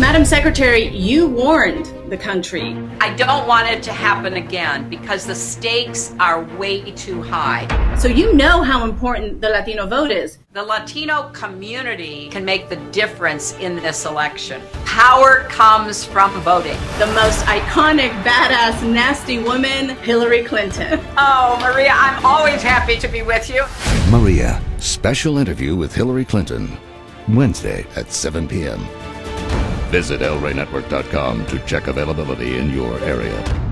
Madam Secretary, you warned the country. I don't want it to happen again because the stakes are way too high. So you know how important the Latino vote is. The Latino community can make the difference in this election. Power comes from voting. The most iconic, badass, nasty woman, Hillary Clinton. Oh, Maria, I'm always happy to be with you. Maria, special interview with Hillary Clinton, Wednesday at 7 p.m. Visit elreynetwork.com to check availability in your area.